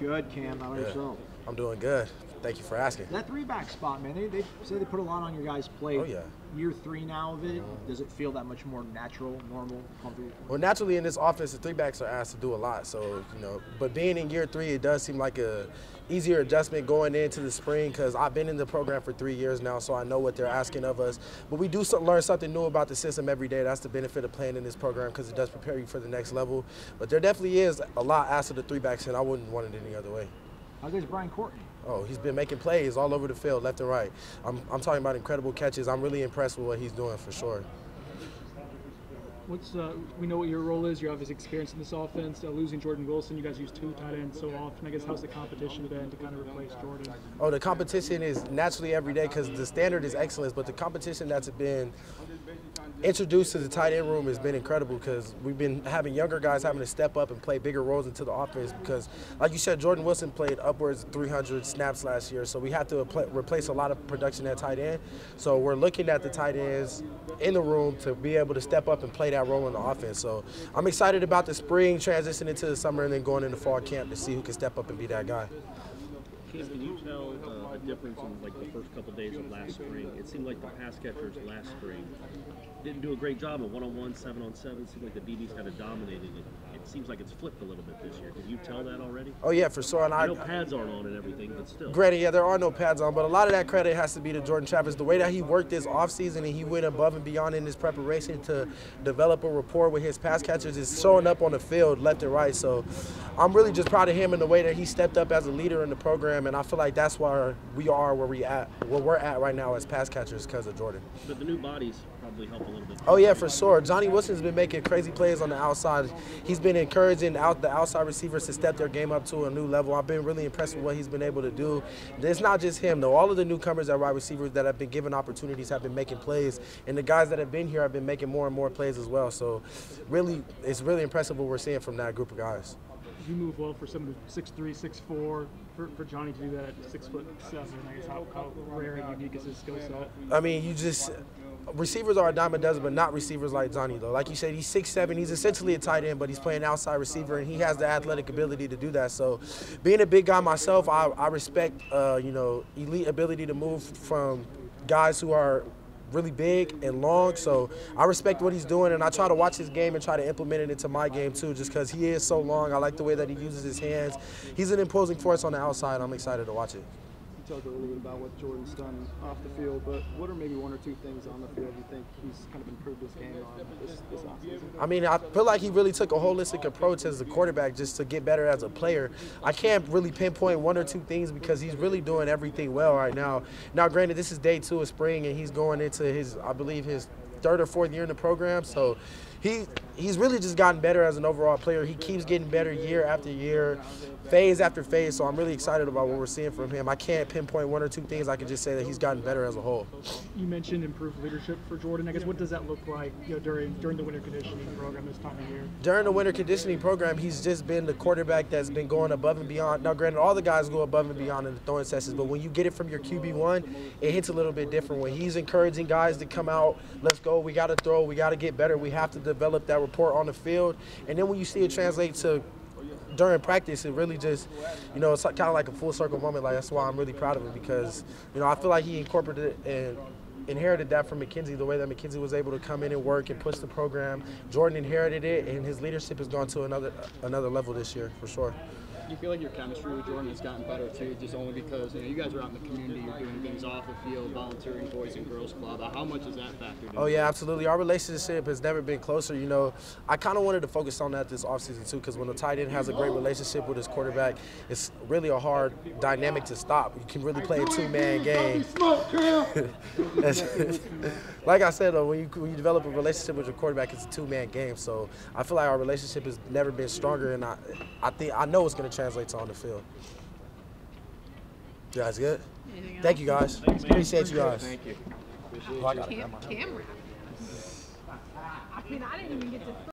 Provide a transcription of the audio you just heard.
Good, Cam. How are yourself? I'm doing good. Thank you for asking. That three-back spot, man, they say they put a lot on your guys' plate. Oh, yeah. Year three now of it, does it feel that much more natural, normal, comfortable? Well, naturally in this offense, the three-backs are asked to do a lot. So, you know, but being in year three, it does seem like a easier adjustment going into the spring because I've been in the program for 3 years now, so I know what they're asking of us. But we do learn something new about the system every day. That's the benefit of playing in this program because it does prepare you for the next level. But there definitely is a lot asked of the three-backs, and I wouldn't want it any other way. How's this Brian Courtney? Oh, he's been making plays all over the field, left and right. I'm talking about incredible catches. I'm really impressed with what he's doing for sure. We know what your role is. You have his experience in this offense. Losing Jordan Wilson, you guys use two tight ends so often. I guess how's the competition been to kind of replace Jordan? Oh, the competition is naturally every day because the standard is excellence, but the competition that's been introduced to the tight end room has been incredible because we've been having younger guys having to step up and play bigger roles into the offense because, like you said, Jordan Wilson played upwards of 300 snaps last year, so we had to replace a lot of production at tight end. So we're looking at the tight ends in the room to be able to step up and play that role in the offense. So I'm excited about the spring, transitioning into the summer, and then going into fall camp to see who can step up and be that guy. Can you tell a difference in like the first couple days of last spring? It seemed like the pass catchers last spring didn't do a great job of one-on-one, seven-on-seven. It seemed like the DBs kind of dominated it. It seems like it's flipped a little bit this year. Can you tell that already? Oh, yeah, for sure. And I know pads aren't on and everything, but still. Granted, yeah, there are no pads on, but a lot of that credit has to be to Jordan Travis. The way that he worked this offseason and he went above and beyond in his preparation to develop a rapport with his pass catchers is showing up on the field left and right. So I'm really just proud of him and the way that he stepped up as a leader in the program, and I feel like that's why we are where we're at right now as pass catchers because of Jordan. But the new bodies probably help a little bit. Oh, yeah, for sure. Johnny Wilson's been making crazy plays on the outside. He's been encouraging the outside receivers to step their game up to a new level. I've been really impressed with what he's been able to do. It's not just him, though. All of the newcomers at wide receivers that have been given opportunities have been making plays, and the guys that have been here have been making more and more plays as well. So really, it's really impressive what we're seeing from that group of guys. You move well for someone who's 6'3", 6'4", for Johnny to do that at 6'7", I guess how rare and unique is his skill set? I mean, you just receivers are a dime a dozen, but not receivers like Johnny, though. Like you said, he's 6'7", he's essentially a tight end, but he's playing outside receiver, and he has the athletic ability to do that. So being a big guy myself, I respect, you know, elite ability to move from guys who are really big and long, so I respect what he's doing, and I try to watch his game and try to implement it into my game too, just because he is so long. I like the way that he uses his hands. He's an imposing force on the outside. I'm excited to watch it. You talked a little bit about what Jordan's done off the field, but what are maybe one or two things on the field you think he's kind of improved his game on this offseason? I mean, I feel like he really took a holistic approach as a quarterback just to get better as a player. I can't really pinpoint one or two things because he's really doing everything well right now. Now, granted, this is day two of spring, and he's going into his, I believe, his third or fourth year in the program, so he's really just gotten better as an overall player. He keeps getting better year after year, phase after phase, so I'm really excited about what we're seeing from him. I can't pinpoint one or two things. I can just say that he's gotten better as a whole. You mentioned improved leadership for Jordan. I guess what does that look like, you know, during the winter conditioning program this time of year? During the winter conditioning program, he's just been the quarterback that's been going above and beyond. Now, granted, all the guys go above and beyond in the throwing sessions, but when you get it from your QB1, it hits a little bit different. When he's encouraging guys to come out, let's go, we got to throw, we got to get better, we have to develop that rapport on the field, and then when you see it translate to during practice, it really just, you know, it's kind of like a full circle moment. Like, that's why I'm really proud of him, because, you know, I feel like he incorporated and inherited that from McKenzie, the way that McKenzie was able to come in and work and push the program. Jordan inherited it, and his leadership has gone to another level this year for sure. Do you feel like your chemistry with Jordan has gotten better too, just only because, you know, you guys are out in the community, you're doing things off the field, volunteering, Boys and Girls Club? How much is that factored in? Oh yeah, absolutely. Our relationship has never been closer. You know, I kind of wanted to focus on that this offseason too, because when a tight end has a great relationship with his quarterback, it's really a hard dynamic to stop. You can really play a two-man game. Like I said, though, when you develop a relationship with your quarterback, it's a two-man game. So I feel like our relationship has never been stronger, and I know it's going to translates on the field. You guys good? Thank you guys. Thanks, appreciate you guys. Thank you. Appreciate you. Oh, I got it. I mean, I didn't even get to